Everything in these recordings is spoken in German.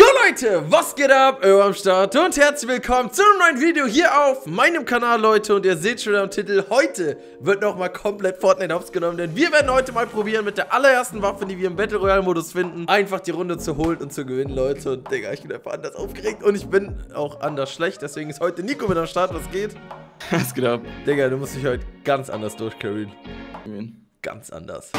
Jo Leute, was geht ab? Yo am Start und herzlich willkommen zu einem neuen Video hier auf meinem Kanal, Leute. Und ihr seht schon am Titel, heute wird nochmal komplett Fortnite hops genommen, denn wir werden heute mal probieren, mit der allerersten Waffe, die wir im Battle Royale Modus finden, einfach die Runde zu holen und zu gewinnen, Leute. Und Digga, ich bin einfach anders aufgeregt und ich bin auch anders schlecht, deswegen ist heute Nico mit am Start. Was geht? Was geht ab? Digga, du musst dich heute ganz anders durchcarryen. Ganz anders.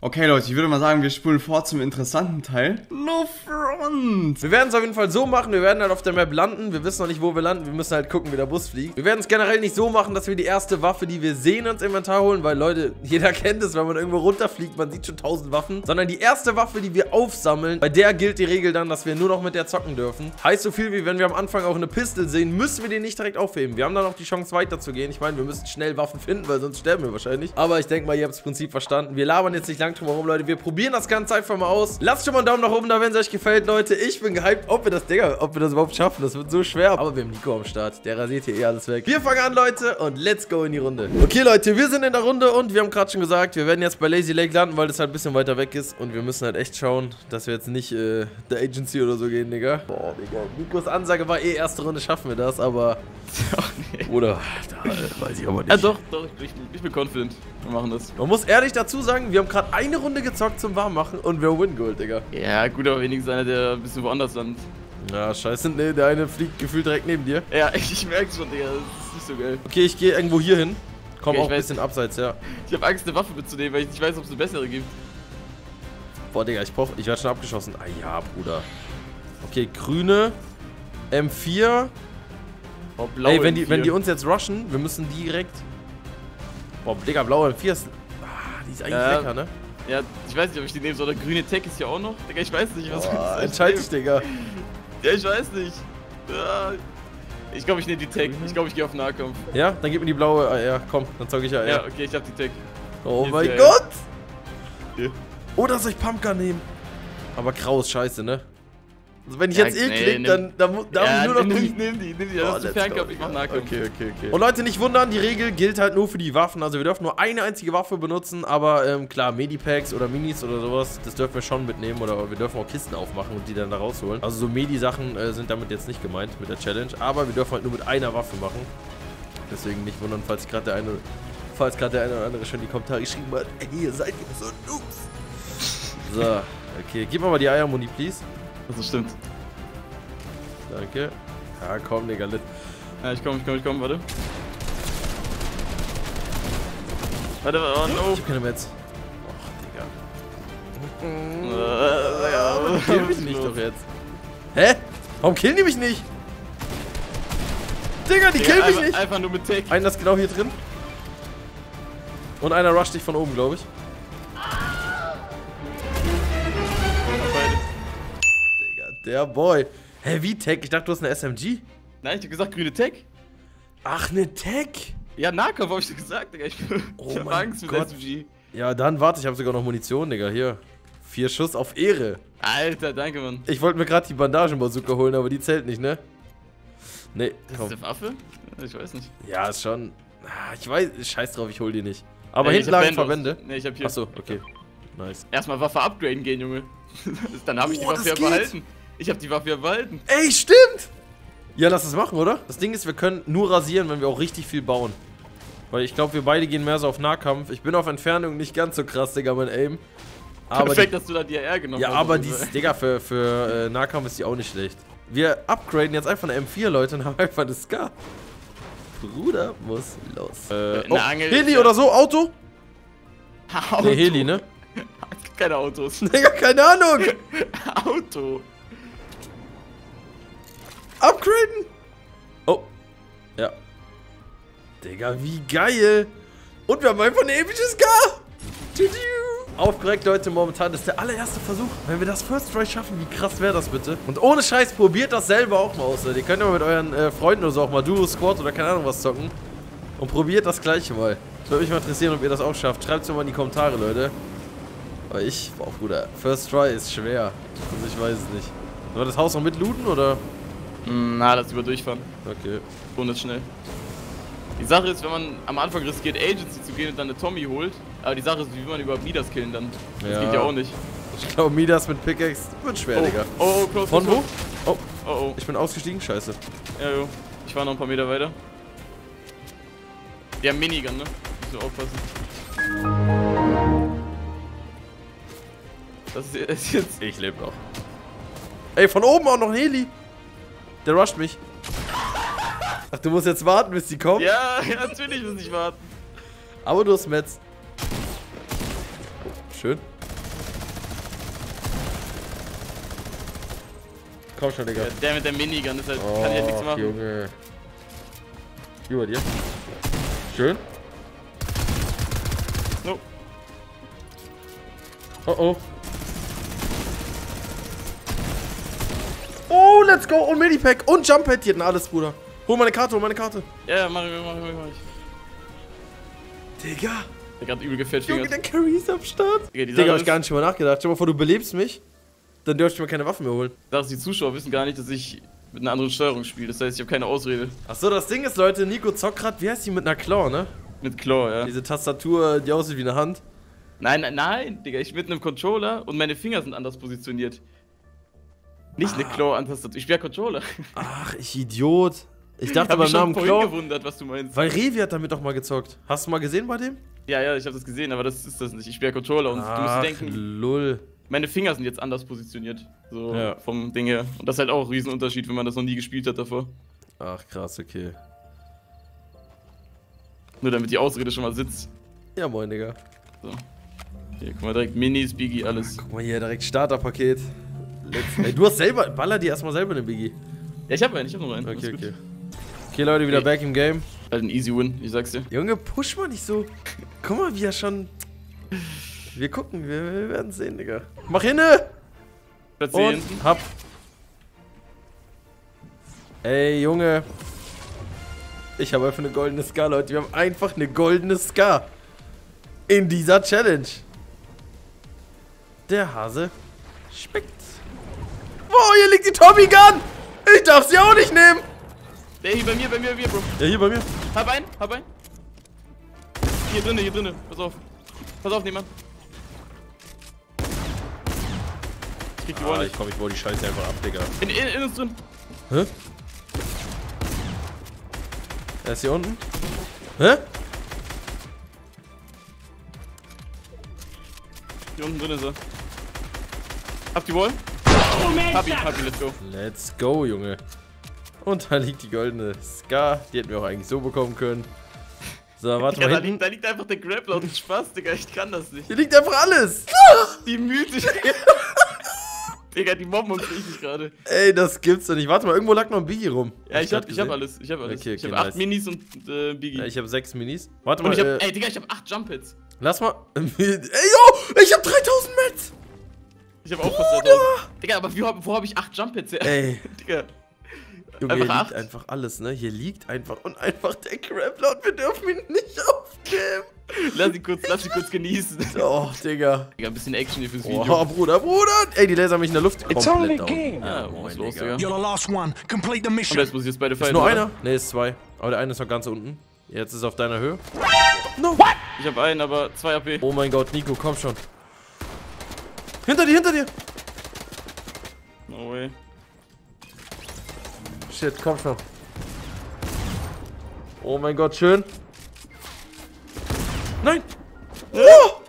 Okay, Leute, ich würde mal sagen, wir spulen fort zum interessanten Teil. No front! Wir werden es auf jeden Fall so machen, wir werden dann auf der Map landen. Wir wissen noch nicht, wo wir landen, wir müssen halt gucken, wie der Bus fliegt. Wir werden es generell nicht so machen, dass wir die erste Waffe, die wir sehen, ins Inventar holen. Weil, Leute, jeder kennt es, wenn man irgendwo runterfliegt, man sieht schon 1000 Waffen. Sondern die erste Waffe, die wir aufsammeln, bei der gilt die Regel dann, dass wir nur noch mit der zocken dürfen. Heißt so viel wie, wenn wir am Anfang auch eine Pistole sehen, müssen wir die nicht direkt aufheben. Wir haben dann auch die Chance, weiterzugehen. Ich meine, wir müssen schnell Waffen finden, weil sonst sterben wir wahrscheinlich. Aber ich denke mal, ihr habt das Prinzip verstanden. Wir labern jetzt nicht lange drum herum, Leute. Wir probieren das Ganze einfach mal aus. Lasst schon mal einen Daumen nach oben da, wenn es euch gefällt, Leute. Ich bin gehypt, ob wir das überhaupt schaffen. Das wird so schwer. Aber wir haben Nico am Start. Der rasiert hier eh alles weg. Wir fangen an, Leute. Und let's go in die Runde. Okay, Leute, wir sind in der Runde und wir haben gerade schon gesagt, wir werden jetzt bei Lazy Lake landen, weil das halt ein bisschen weiter weg ist. Und wir müssen halt echt schauen, dass wir jetzt nicht der Agency oder so gehen, Digga. Boah, Digga. Nikos Ansage war eh, erste Runde schaffen wir das, aber... Ach, nee. Oder... Da, weiß ich aber nicht. Ja, doch. Ich bin confident. Wir machen das. Man muss ehrlich dazu sagen, wir haben gerade eine Runde gezockt zum Warmmachen und wir win Gold, Digga. Ja, gut, aber wenigstens einer, der ein bisschen woanders landet. Ja, scheiße, ne, der eine fliegt gefühlt direkt neben dir. Ja, ich merk's schon, Digga, das ist nicht so geil. Okay, ich gehe irgendwo hier hin. Komm, okay, auch ein bisschen abseits, ja. Ich habe Angst, eine Waffe mitzunehmen, weil ich nicht weiß, ob es eine bessere gibt. Boah, Digga, ich werde schon abgeschossen. Ah ja, Bruder. Okay, grüne, M4. Oh, blaue Ey, wenn die uns jetzt rushen, wir müssen direkt... Boah, Digga, blaue M4 ist... Die ist eigentlich lecker, ne? Ja, ich weiß nicht, ob ich die nehmen soll. Der grüne Tech ist ja auch noch. Digga, ich weiß nicht, was wir entscheide ich, Digga. Ja, ich weiß nicht. Ich glaube, ich nehme die Tech. Ich glaube, ich gehe auf Nahkampf. Ja, dann gib mir die blaue. Ah, ja, komm, dann zeig ich ja. Ja, okay, ich hab die Tech. Oh hier mein Gott! Ja. Oder soll ich Pumpgun nehmen? Aber grau ist scheiße, ne? Also wenn ich jetzt klick, dann darf ich nur noch nimm die, das ist Fernkampf, ich mach Nahkampf. Okay. Und Leute, nicht wundern, die Regel gilt halt nur für die Waffen. Also wir dürfen nur eine einzige Waffe benutzen, aber klar, Medipacks oder Minis oder sowas, das dürfen wir schon mitnehmen. Oder wir dürfen auch Kisten aufmachen und die dann da rausholen. Also so Medi-Sachen sind damit jetzt nicht gemeint, mit der Challenge. Aber wir dürfen halt nur mit einer Waffe machen. Deswegen nicht wundern, falls gerade der eine oder andere schon in die Kommentare geschrieben hat, ey, ihr seid so Noobs. So, okay, gib mir mal die Eiermuni, please. Das stimmt. Danke. Ja, komm, Digga. Ja, ich komm, warte. Warte, oh no. Ich hab keine Metz. Och, Digga. Warum killen die mich nicht doch jetzt? Hä? Warum killen die mich nicht? Digga, die killen mich nicht. Einfach nur mit Tech. Einer ist genau hier drin. Und einer rusht dich von oben, glaube ich. Der Boy. Hä, wie Tech? Ich dachte, du hast eine SMG. Nein, ich hab gesagt, grüne Tech. Ach, eine Tech? Ja, Nahkampf hab ich dir gesagt, Digga. Ich hab Angst mit der SMG. Ja, dann warte, ich habe sogar noch Munition, Digga. Hier. 4 Schuss auf Ehre. Alter, danke, Mann. Ich wollte mir gerade die Bandagenbazooka holen, aber die zählt nicht, ne? Nee, komm. Ist das eine Waffe? Ich weiß nicht. Ja, ist schon. Ich weiß, scheiß drauf, ich hol die nicht. Aber hinten lagen Verbände. Nee, ich hab hier. Achso, okay. Nice. Erstmal Waffe upgraden gehen, Junge. Dann habe ich die Waffe ja behalten. Ich hab die Waffe erhalten. Ey, stimmt! Ja, lass das machen, oder? Das Ding ist, wir können nur rasieren, wenn wir auch richtig viel bauen. Weil ich glaube, wir beide gehen mehr so auf Nahkampf. Ich bin auf Entfernung nicht ganz so krass, Digga, mein Aim. Aber perfekt, dass du da die AR genommen hast. Ja, aber die, Digga, für Nahkampf ist die auch nicht schlecht. Wir upgraden jetzt einfach eine M4, Leute, und haben einfach eine Scar. Bruder muss los. Angel Heli oder so, Auto? Auto. Nee, Heli, ne? Es gibt keine Autos. Digga, keine Ahnung. Auto. Upgraden! Oh. Ja. Digga, wie geil! Und wir haben einfach eine epische Scar! Aufgeregt, Leute, momentan ist der allererste Versuch. Wenn wir das First Try schaffen, wie krass wäre das bitte? Und ohne Scheiß, probiert das selber auch mal aus, Leute. Ihr könnt ja mal mit euren Freunden oder so auch mal Duo, Squad oder keine Ahnung was zocken. Und probiert das gleiche mal. Das würde mich mal interessieren, ob ihr das auch schafft. Schreibt es mir mal in die Kommentare, Leute. Aber boah, Bruder, First Try ist schwer. Also ich weiß es nicht. Sollen wir das Haus noch mitlooten, oder? Na, lass über durchfahren. Okay. Und ist schnell. Die Sache ist, wenn man am Anfang riskiert, Agency zu gehen und dann eine Tommy holt, aber die Sache ist, wie will man über Midas killen dann? Das geht ja auch nicht. Ich glaube, Midas mit Pickaxe wird schwer, Digga. Oh, close, von wo? Oh. Oh, oh. Ich bin ausgestiegen, scheiße. Ja, jo. Ich war noch ein paar Meter weiter. Die haben Minigun, ne? Muss aufpassen. Das ist jetzt... Ich lebe noch. Ey, von oben auch noch ein Heli. Der rusht mich. Ach, du musst jetzt warten, bis die kommen? Ja, natürlich muss ich warten. Aber du hast Metz. Schön. Komm schon, Digga. Ja, der mit der Minigun ist halt, oh, kann ich halt nichts machen. Junge. Über dir. Schön. No. Oh oh. Oh, let's go. Und Minipack und Jumppad hier, alles, Bruder. Hol meine Karte, hol meine Karte. Ja, mach ich. Digga. Der hat übel gefälscht. Junge, der Carry ist am Start. Digga, hab ich gar nicht drüber nachgedacht. Schau mal vor, du belebst mich. Dann dürfte ich mir keine Waffen mehr holen. Das, die Zuschauer wissen gar nicht, dass ich mit einer anderen Steuerung spiele. Das heißt, ich habe keine Ausrede. Achso, das Ding ist, Leute, Nico zockt gerade, wie heißt die, mit einer Claw, ne? Mit Claw, ja. Diese Tastatur, die aussieht wie eine Hand. Nein, nein, nein, Digga, ich bin mit einem Controller und meine Finger sind anders positioniert. Nicht eine Claw an Tastatur, ich bin Controller. Ach, ich Idiot. Ich dachte beim Namen Claw. Ich habe mich gewundert, was du meinst. Weil Revi hat damit doch mal gezockt. Hast du mal gesehen bei dem? Ja, ja, ich habe das gesehen, aber das ist das nicht. Ich bin Controller und ach, du musst denken. Lull. Meine Finger sind jetzt anders positioniert, so ja, vom Ding her. Und das ist halt auch ein Riesenunterschied, wenn man das noch nie gespielt hat davor. Ach krass, okay. Nur damit die Ausrede schon mal sitzt. Ja, moin, Digga. So. Hier, guck mal, direkt Minis, Biggie, alles. Guck mal hier, direkt Starterpaket. Ey, du hast selber, baller dir erstmal selber den Biggie. Ja, ich hab einen, ich hab noch einen. Okay, okay. Okay, Leute, wieder back im Game. Halt ein easy win, ich sag's dir. Junge, push mal nicht so. Guck mal, wie er schon... Wir gucken, wir werden sehen, Digga. Mach hinne! Und hab. Ey, Junge. Ich habe einfach eine goldene Scar, Leute. Wir haben einfach eine goldene Scar. In dieser Challenge. Der Hase speckt. Boah, hier liegt die Tommy Gun! Ich darf sie auch nicht nehmen! Der hier bei mir, Bro. Der hier bei mir. Hab einen. Hier drinne. Pass auf, niemand. Ich krieg die Ohren nicht. Ich wollte die Scheiße einfach ab, Digga. In uns drin. Hä? Er ist hier unten. Hä? Hier unten drin ist er. Ab die Wall. Hab ihn, let's go. Let's go, Junge. Und da liegt die goldene Scar. Die hätten wir auch eigentlich so bekommen können. So, warte mal. Da liegt einfach der Grappler und Spaß, Digga. Ich kann das nicht. Hier liegt einfach alles. Die Mythisch. Digga, die Mobben und krieg ich gerade. Ey, das gibt's doch nicht. Warte mal, irgendwo lag noch ein Biggie rum. Ja, ich hab alles. Okay, ich hab 8 Minis und Biggie. Ja, ich hab 6 Minis. Warte mal. Ey, Digga, ich hab 8 Jump-Hits. Lass mal. Ey, yo! Ich hab 3000 Mets! Ich hab auch fast 3000. Digga, aber wo hab ich 8 Jump-Hits her? Ey. Digga. Junge, hier liegt einfach alles, ne? Hier liegt einfach der Grappler und wir dürfen ihn nicht aufgeben. Lass ihn kurz genießen. Oh, Digga. Digga, ein bisschen Action hier fürs Video. Oh, Bruder. Ey, die Laser haben mich in der Luft komplett down. Ja, was ist los, Digga? Und jetzt muss ich jetzt beide fallen. Ist nur einer? Ne, ist zwei. Aber der eine ist noch ganz unten. Jetzt ist er auf deiner Höhe. No. What? Ich hab einen, aber 2 AP. Oh mein Gott, Nico, komm schon. Hinter dir. No way. Shit, komm schon. Oh mein Gott, schön. Nein! Oh!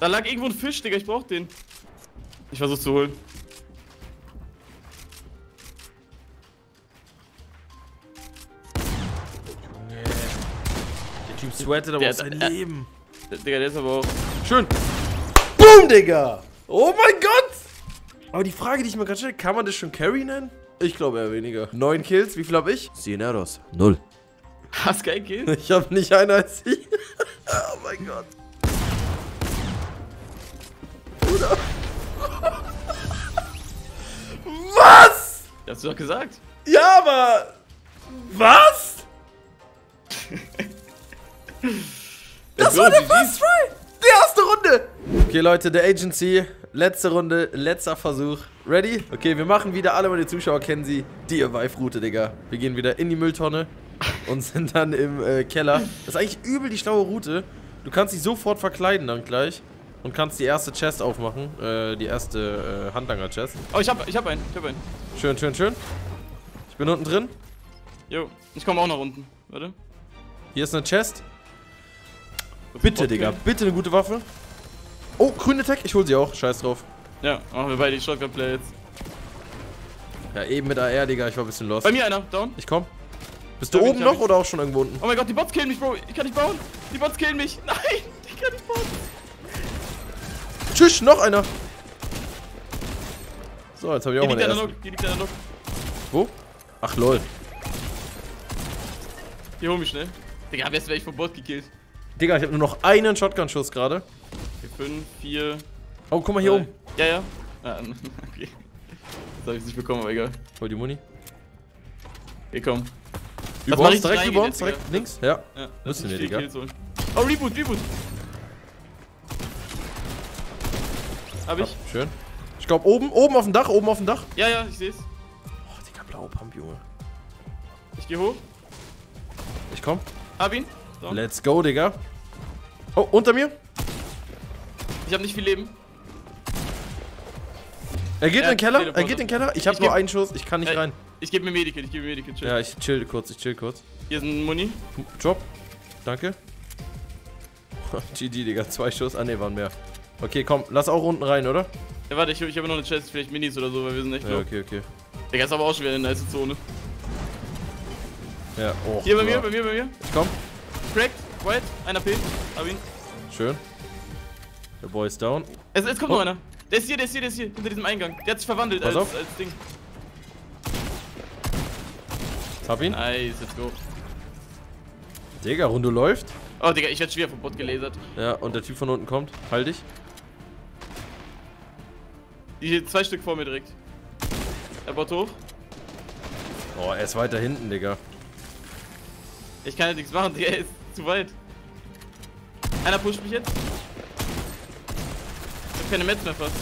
Da lag irgendwo ein Fisch, Digga, ich brauch den. Ich versuch's zu holen. Nee. Der Typ sweatet aber auf sein Leben. Digga, der ist aber auch... Schön! Boom, Digga! Oh mein Gott! Aber die Frage, die ich mir gerade stelle, kann man das schon Carry nennen? Ich glaube eher weniger. 9 Kills, wie viel hab ich? 10 Errors. 0. Hast kein Kill? Ich hab nicht einen als ich. Oh mein Gott. Bruder. Was? Das hast du doch gesagt. Ja, aber... Was? Das war der First Try. Die erste Runde. Okay, Leute, der Agency... Letzte Runde, letzter Versuch. Ready? Okay, wir machen wieder, alle meine Zuschauer kennen sie, die Revive-Route, Digga. Wir gehen wieder in die Mülltonne und sind dann im Keller. Das ist eigentlich übel die schlaue Route, Du kannst dich sofort verkleiden dann gleich. Und kannst die erste Chest aufmachen. Die erste Handlanger-Chest. Oh, ich hab einen. Schön, schön, schön. Ich bin unten drin. Jo, ich komme auch nach unten. Warte. Hier ist eine Chest. Bitte, okay. Digga, bitte eine gute Waffe. Oh, grüne Tech, ich hol sie auch. Scheiß drauf. Ja, machen wir beide die Shotgun-Play jetzt. Ja, eben mit AR, Digga, ich war ein bisschen lost. Bei mir einer, down. Ich komm. Bist du oben noch oder auch schon irgendwo unten? Oh mein Gott, die Bots killen mich, Bro. Ich kann nicht bauen. Die Bots killen mich. Nein, ich kann nicht bauen. Tschüss, noch einer. So, jetzt hab ich auch mal eine erste. Hier liegt einer noch. Wo? Ach, lol. Hier, hol mich schnell. Digga, am besten wär ich vom Bot gekillt. Digga, ich hab nur noch einen Shotgun-Schuss gerade. 5, 4... Oh, guck mal hier oben. Ja, ja. Ah, okay. Jetzt hab ich's nicht bekommen, aber egal. Hol die Muni. Hier, komm. Über uns, direkt über uns, direkt links. Ja, ja, müssen wir, Digga. Oh, Reboot, Reboot. Hab ich. Oh, schön. Ich glaube oben auf dem Dach, oben auf dem Dach. Ja, ja, ich seh's. Oh, Digga, blaue Pump, Junge. Ich geh hoch. Ich komm. Hab ihn. So. Let's go, Digga. Oh, unter mir. Ich hab nicht viel Leben. Er geht in den Keller, er geht in den Keller. Ich hab nur einen Schuss, ich kann nicht rein. Ich geb mir Medikit, chill. Ja, ich chill kurz. Hier ist ein Muni. Drop. Danke. GG, Digga, 2 Schuss. Ah, ne, waren mehr. Okay, komm, lass auch unten rein, oder? Ja, warte, ich habe noch eine Chest, vielleicht Minis oder so, weil wir sind echt low. Ja, okay. Digga, ist aber auch schon wieder eine nice Zone. Ja, oh. Hier, bei mir. Ich komm. Cracked, white, 1 AP, hab ihn. Schön. Der Boy ist down. Es kommt noch einer. Der ist hier, hinter diesem Eingang. Der hat sich verwandelt als Ding. Hab ihn. Nice, let's go. Digga, Runde läuft. Oh, Digga, ich werd schwer vom Bot gelasert. Ja, und der Typ von unten kommt. Halt dich. Die 2 Stück vor mir direkt. Der Bot hoch. Oh, er ist weiter hinten, Digga. Ich kann ja nichts machen, Digga, er ist zu weit. Einer pusht mich jetzt. Keine Metz mehr fast.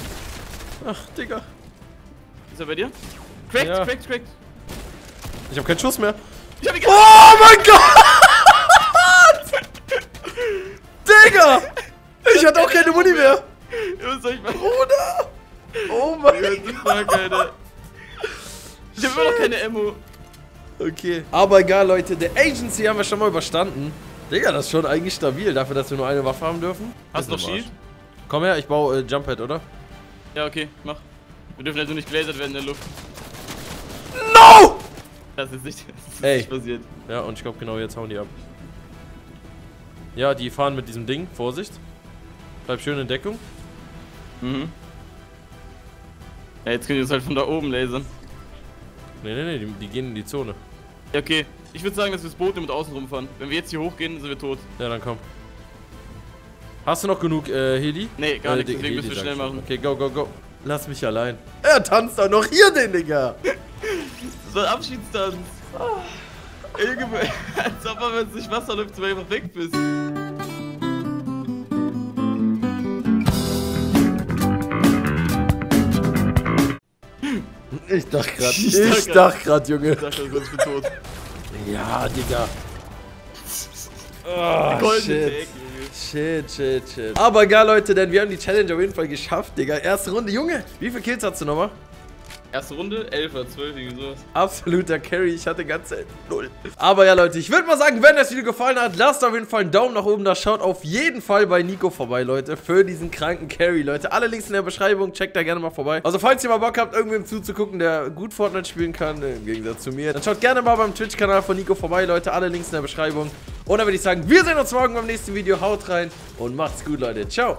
Ach, Digga. Ist er bei dir? Cracked, ja. cracked. Ich hab keinen Schuss mehr. Ich hab ihn oh mein Gott! Digga! Ich hatte auch keine Muni mehr. Was soll ich machen? Bruder! Oh mein Gott! Ich hab immer noch keine Ammo. Okay. Aber egal, Leute. Der Agency haben wir schon mal überstanden. Digga, das ist schon eigentlich stabil. Dafür, dass wir nur eine Waffe haben dürfen. Hast du noch Shield? Komm her, ich baue Jump-Pad, oder? Ja, okay, mach. Wir dürfen also nicht gelasert werden in der Luft. No! Das ist nicht passiert. Ja, und ich glaube genau, jetzt hauen die ab. Ja, die fahren mit diesem Ding. Vorsicht. Bleib schön in Deckung. Mhm. Ja, jetzt können die uns halt von da oben lasern. Nee, die gehen in die Zone. Ja, okay. Ich würde sagen, dass wir das Boot mit außen rumfahren. Wenn wir jetzt hier hochgehen, sind wir tot. Ja, dann komm. Hast du noch genug Heli? Nee, gar nicht, deswegen müssen wir schnell machen. Okay, go. Lass mich allein. Er tanzt auch noch hier, den Digga. Das war ein Abschiedstanz. Als ob man, wenn es nicht Wasser läuft, einfach weg bist. Ich dachte gerade, Junge. Ich dachte, ich bin tot. Ja, Digga. Oh, goldene Ecke. Shit. Aber egal, Leute, denn wir haben die Challenge auf jeden Fall geschafft, Digga. Erste Runde, Junge. Wie viele Kills hast du nochmal? Erste Runde? 11 oder 12, irgendwie sowas. Absoluter Carry. Ich hatte ganz 0. Aber ja, Leute, ich würde mal sagen, wenn das Video gefallen hat, lasst auf jeden Fall einen Daumen nach oben da. Schaut auf jeden Fall bei Nico vorbei, Leute, für diesen kranken Carry, Leute. Alle Links in der Beschreibung. Checkt da gerne mal vorbei. Also, falls ihr mal Bock habt, irgendwem zuzugucken, der gut Fortnite spielen kann, im Gegensatz zu mir, dann schaut gerne mal beim Twitch-Kanal von Nico vorbei, Leute. Alle Links in der Beschreibung. Und dann würde ich sagen, wir sehen uns morgen beim nächsten Video. Haut rein und macht's gut, Leute. Ciao.